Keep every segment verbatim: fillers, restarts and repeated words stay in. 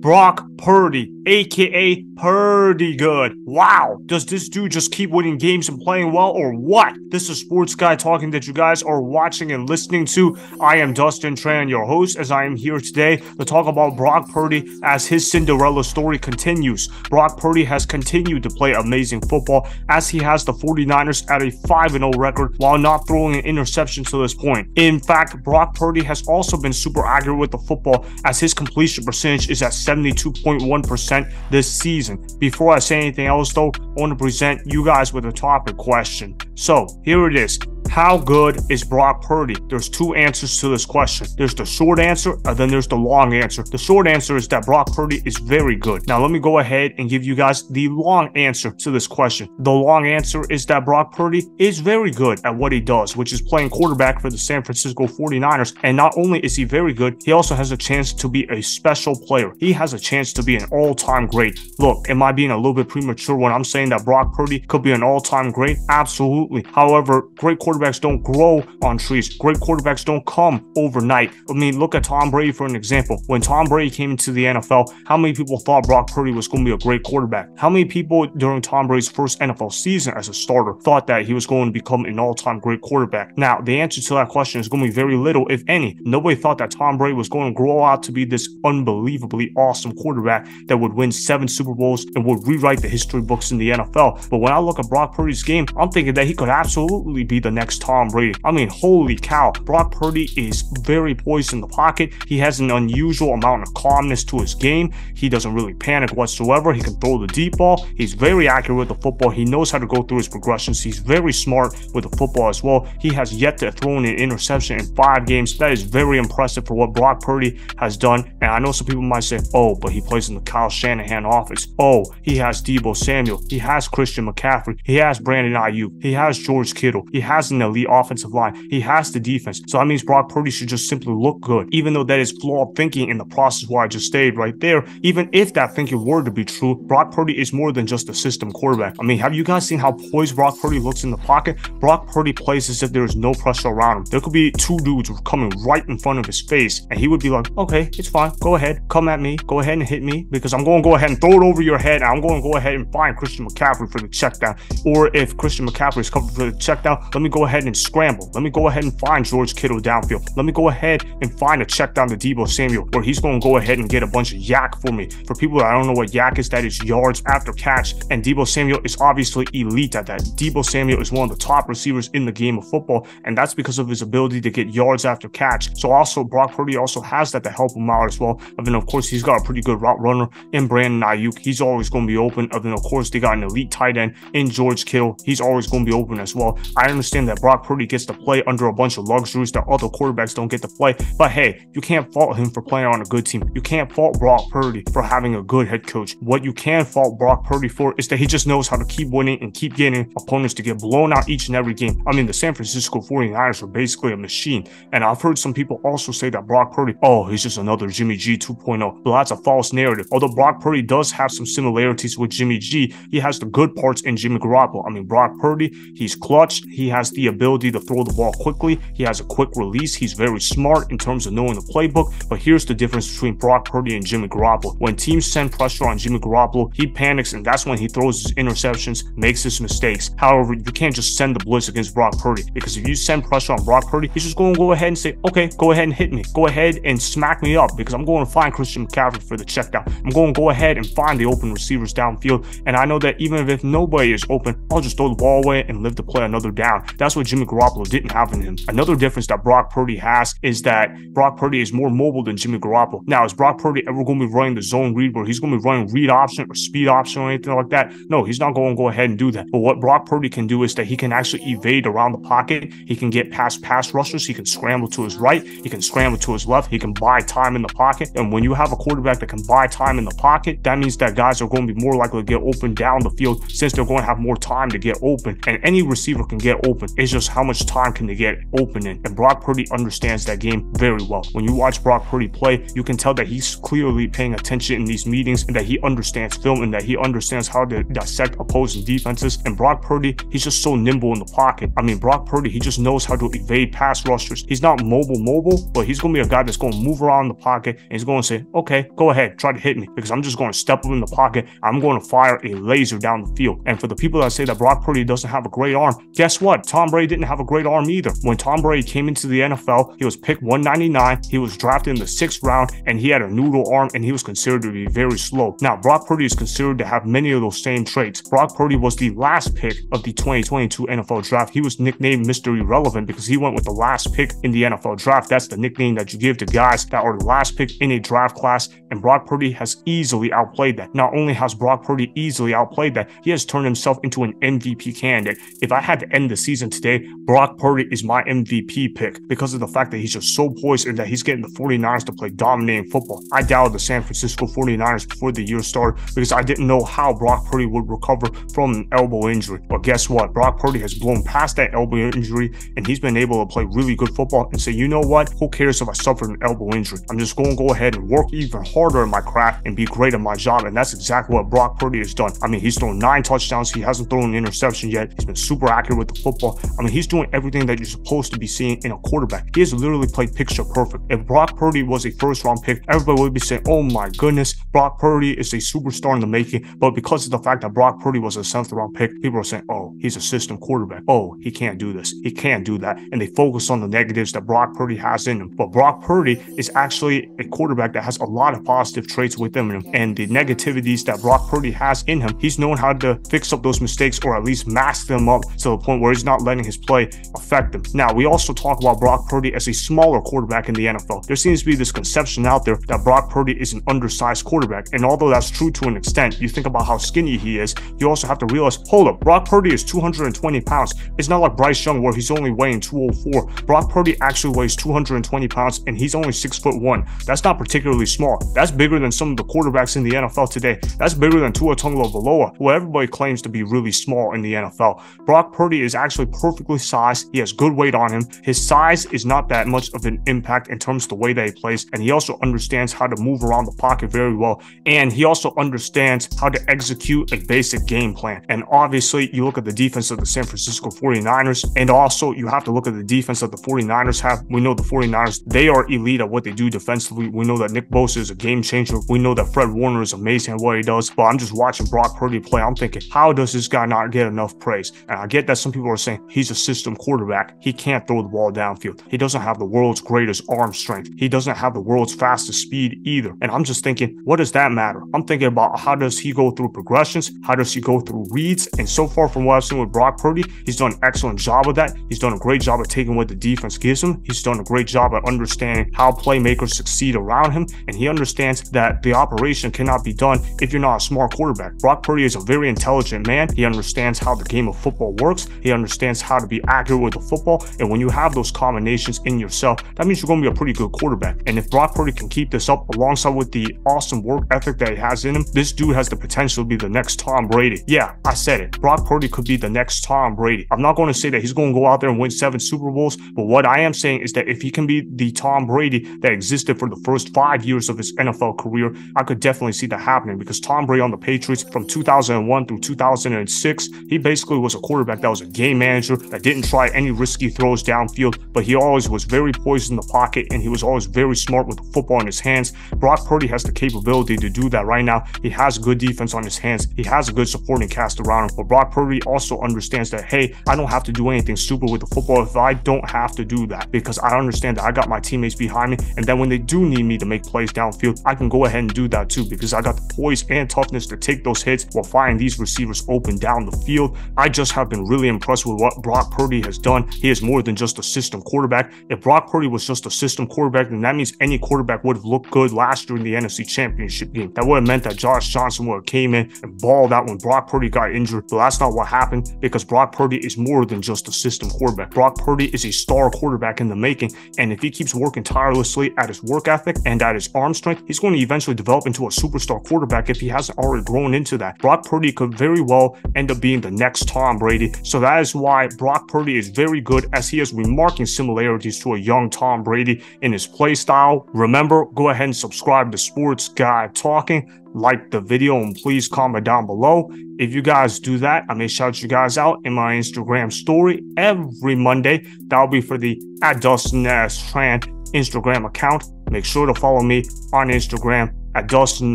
Brock Purdy, a k a. Purdy Good. Wow, does this dude just keep winning games and playing well or what? This is Sports Guy Talking that you guys are watching and listening to. I am Dustin Tran, your host, as I am here today to talk about Brock Purdy as his Cinderella story continues. Brock Purdy has continued to play amazing football as he has the forty-niners at a five and oh record while not throwing an interception to this point. In fact, Brock Purdy has also been super accurate with the football as his completion percentage is at seventy-two point one percent this season. Before I say anything else though, I want to present you guys with a topic question. So here it is. How good is Brock Purdy? There's two answers to this question. There's the short answer, and then there's the long answer. The short answer is that Brock Purdy is very good. Now, let me go ahead and give you guys the long answer to this question. The long answer is that Brock Purdy is very good at what he does, which is playing quarterback for the San Francisco forty-niners. And not only is he very good, he also has a chance to be a special player. He has a chance to be an all-time great. Look, am I being a little bit premature when I'm saying that Brock Purdy could be an all-time great? Absolutely. However, great quarterbacks Quarterbacks don't grow on trees. Great quarterbacks don't come overnight. I mean, look at Tom Brady for an example. When Tom Brady came into the N F L, how many people thought Brock Purdy was going to be a great quarterback? How many people during Tom Brady's first N F L season as a starter thought that he was going to become an all-time great quarterback? Now, the answer to that question is going to be very little, if any. Nobody thought that Tom Brady was going to grow out to be this unbelievably awesome quarterback that would win seven Super Bowls and would rewrite the history books in the N F L. But when I look at Brock Purdy's game, I'm thinking that he could absolutely be the next Tom Brady. I mean, holy cow. Brock Purdy is very poised in the pocket. He has an unusual amount of calmness to his game. He doesn't really panic whatsoever. He can throw the deep ball. He's very accurate with the football. He knows how to go through his progressions. He's very smart with the football as well. He has yet to throw an interception in five games. That is very impressive for what Brock Purdy has done. And I know some people might say, oh, but he plays in the Kyle Shanahan office. Oh, he has Deebo Samuel. He has Christian McCaffrey. He has Brandon Aiyuk. He has George Kittle. He has an elite offensive line. He has the defense. So that means Brock Purdy should just simply look good, even though that is flawed thinking in the process where I just stayed right there. Even if that thinking were to be true, Brock Purdy is more than just a system quarterback. I mean, have you guys seen how poised Brock Purdy looks in the pocket? Brock Purdy plays as if there is no pressure around him. There could be two dudes coming right in front of his face, and he would be like, okay, it's fine. Go ahead. Come at me. Go ahead and hit me because I'm going to go ahead and throw it over your head. And I'm going to go ahead and find Christian McCaffrey for the checkdown. Or if Christian McCaffrey is covered for the checkdown, let me go ahead ahead and scramble. Let me go ahead and find George Kittle downfield. Let me go ahead and find a check down to Deebo Samuel where he's going to go ahead and get a bunch of yak for me. For people that I don't know what yak is, that is yards after catch. And Deebo Samuel is obviously elite at that. Deebo Samuel is one of the top receivers in the game of football, and that's because of his ability to get yards after catch. So also Brock Purdy also has that to help him out as well. And then of course he's got a pretty good route runner in Brandon Aiyuk. He's always going to be open. And then of course they got an elite tight end in George Kittle. He's always going to be open as well. I understand that Brock Purdy gets to play under a bunch of luxuries that other quarterbacks don't get to play, but hey, you can't fault him for playing on a good team. You can't fault Brock Purdy for having a good head coach. What you can fault Brock Purdy for is that he just knows how to keep winning and keep getting opponents to get blown out each and every game. I mean, the San Francisco forty-niners are basically a machine, and I've heard some people also say that Brock Purdy, oh, he's just another Jimmy G two point oh, but that's a false narrative. Although Brock Purdy does have some similarities with Jimmy G, he has the good parts in Jimmy Garoppolo. I mean, Brock Purdy, he's clutch. He has the ability to throw the ball quickly. He has a quick release. He's very smart in terms of knowing the playbook. But here's the difference between Brock Purdy and Jimmy Garoppolo. When teams send pressure on Jimmy Garoppolo, he panics, and that's when he throws his interceptions, makes his mistakes. However, you can't just send the blitz against Brock Purdy, because if you send pressure on Brock Purdy, he's just going to go ahead and say, okay, go ahead and hit me. Go ahead and smack me up, because I'm going to find Christian McCaffrey for the check down. I'm going to go ahead and find the open receivers downfield. And I know that even if nobody is open, I'll just throw the ball away and live to play another down. That's what Jimmy Garoppolo didn't have in him. Another difference that Brock Purdy has is that Brock Purdy is more mobile than Jimmy Garoppolo. Now, is Brock Purdy ever going to be running the zone read where he's going to be running read option or speed option or anything like that? No, he's not going to go ahead and do that. But what Brock Purdy can do is that he can actually evade around the pocket. He can get past pass rushers. He can scramble to his right. He can scramble to his left. He can buy time in the pocket. And when you have a quarterback that can buy time in the pocket, that means that guys are going to be more likely to get open down the field, since they're going to have more time to get open. And any receiver can get open. It's just how much time can they get open in. And Brock Purdy understands that game very well. When you watch Brock Purdy play, you can tell that he's clearly paying attention in these meetings and that he understands film and that he understands how to dissect opposing defenses. And Brock Purdy, he's just so nimble in the pocket. I mean, Brock Purdy, he just knows how to evade pass rushers. He's not mobile mobile, but he's going to be a guy that's going to move around in the pocket and he's going to say, okay, go ahead, try to hit me, because I'm just going to step up in the pocket. I'm going to fire a laser down the field. And for the people that say that Brock Purdy doesn't have a great arm, guess what? Tom Brady didn't have a great arm either. When Tom Brady came into the N F L, he was picked one ninety-nine. He was drafted in the sixth round and he had a noodle arm and he was considered to be very slow. Now, Brock Purdy is considered to have many of those same traits. Brock Purdy was the last pick of the twenty twenty-two N F L draft. He was nicknamed Mister Irrelevant because he went with the last pick in the N F L draft. That's the nickname that you give to guys that are the last pick in a draft class. And Brock Purdy has easily outplayed that. Not only has Brock Purdy easily outplayed that, he has turned himself into an M V P candidate. If I had to end the season today, Brock Purdy is my M V P pick because of the fact that he's just so poised and that he's getting the forty-niners to play dominating football. I doubted the San Francisco forty-niners before the year started because I didn't know how Brock Purdy would recover from an elbow injury. But guess what? Brock Purdy has blown past that elbow injury and he's been able to play really good football and say, you know what? Who cares if I suffered an elbow injury? I'm just going to go ahead and work even harder in my craft and be great at my job. And that's exactly what Brock Purdy has done. I mean, he's thrown nine touchdowns. He hasn't thrown an interception yet. He's been super accurate with the football. I mean, he's doing everything that you're supposed to be seeing in a quarterback. He has literally played picture perfect. If Brock Purdy was a first round pick, everybody would be saying, oh my goodness, Brock Purdy is a superstar in the making. But because of the fact that Brock Purdy was a seventh round pick, people are saying, oh, he's a system quarterback. Oh, he can't do this. He can't do that. And they focus on the negatives that Brock Purdy has in him. But Brock Purdy is actually a quarterback that has a lot of positive traits within him. And the negativities that Brock Purdy has in him, he's known how to fix up those mistakes or at least mask them up to the point where he's not letting his play affect them. Now, we also talk about Brock Purdy as a smaller quarterback in the N F L. There seems to be this conception out there that Brock Purdy is an undersized quarterback. And although that's true to an extent, you think about how skinny he is, you also have to realize, hold up, Brock Purdy is two hundred twenty pounds. It's not like Bryce Young where he's only weighing two oh four. Brock Purdy actually weighs two hundred twenty pounds and he's only six foot one. That's not particularly small. That's bigger than some of the quarterbacks in the N F L today. That's bigger than Tua Tagovailoa, who everybody claims to be really small in the N F L. Brock Purdy is actually perfectly sized. He has good weight on him. His size is not that much of an impact in terms of the way that he plays, and he also understands how to move around the pocket very well, and he also understands how to execute a basic game plan. And obviously, you look at the defense of the San Francisco forty-niners, and also you have to look at the defense that the forty-niners have. We know the forty-niners, they are elite at what they do defensively. We know that Nick Bosa is a game changer. We know that Fred Warner is amazing at what he does, but I'm just watching Brock Purdy play. I'm thinking, how does this guy not get enough praise? And I get that some people are saying he's a system quarterback. He can't throw the ball downfield. He doesn't have the world's greatest arm strength. He doesn't have the world's fastest speed either. And I'm just thinking, what does that matter? I'm thinking about how does he go through progressions? How does he go through reads? And so far from what I've seen with Brock Purdy, he's done an excellent job of that. He's done a great job of taking what the defense gives him. He's done a great job at understanding how playmakers succeed around him. And he understands that the operation cannot be done if you're not a smart quarterback. Brock Purdy is a very intelligent man. He understands how the game of football works. He understands how to be accurate with the football. And when you have those combinations in yourself, that means you're going to be a pretty good quarterback. And if Brock Purdy can keep this up alongside with the awesome work ethic that he has in him, this dude has the potential to be the next Tom Brady. Yeah, I said it. Brock Purdy could be the next Tom Brady. I'm not going to say that he's going to go out there and win seven Super Bowls, but what I am saying is that if he can be the Tom Brady that existed for the first five years of his N F L career, I could definitely see that happening, because Tom Brady on the Patriots from two thousand one through two thousand six, he basically was a quarterback that was a game manager, that didn't try any risky throws downfield, but he always was very poised in the pocket and he was always very smart with the football in his hands. Brock Purdy has the capability to do that right now. He has good defense on his hands. He has a good supporting cast around him, but Brock Purdy also understands that, hey, I don't have to do anything stupid with the football if I don't have to do that, because I understand that I got my teammates behind me, and then when they do need me to make plays downfield, I can go ahead and do that too, because I got the poise and toughness to take those hits while finding these receivers open down the field. I just have been really impressed with what Brock Purdy has done. He is more than just a system quarterback. If Brock Purdy was just a system quarterback, then that means any quarterback would have looked good last year in the N F C Championship game. That would have meant that Josh Johnson would have came in and balled out when Brock Purdy got injured, but that's not what happened, because Brock Purdy is more than just a system quarterback. Brock Purdy is a star quarterback in the making, and if he keeps working tirelessly at his work ethic and at his arm strength, he's going to eventually develop into a superstar quarterback if he hasn't already grown into that. Brock Purdy could very well end up being the next Tom Brady, so that is why right, Brock Purdy is very good, as he has remarking similarities to a young Tom Brady in his play style. Remember, go ahead and subscribe to Sports Guy Talking, like the video, and please comment down below. If you guys do that, I may shout you guys out in my Instagram story every Monday. That'll be for the at Dustin Tran Instagram account. Make sure to follow me on Instagram at Dustin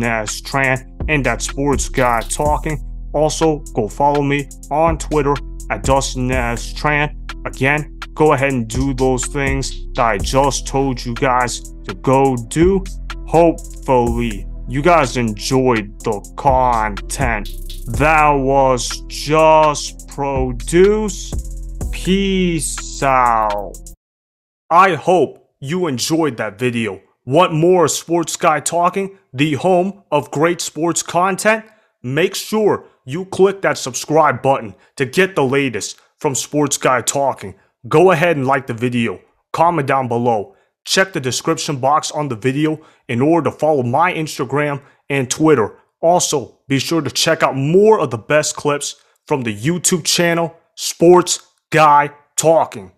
Tran and at Sports Guy Talking. Also, go follow me on Twitter at Dustin Tran. Again, go ahead and do those things that I just told you guys to go do. Hopefully you guys enjoyed the content that was just produced. Peace out. I hope you enjoyed that video. Want more Sports Guy Talking, the home of great sports content? Make sure you click that subscribe button to get the latest from Sports Guy Talking. Go ahead and like the video, comment down below. Check the description box on the video in order to follow my Instagram and Twitter. Also, be sure to check out more of the best clips from the YouTube channel, Sports Guy Talking.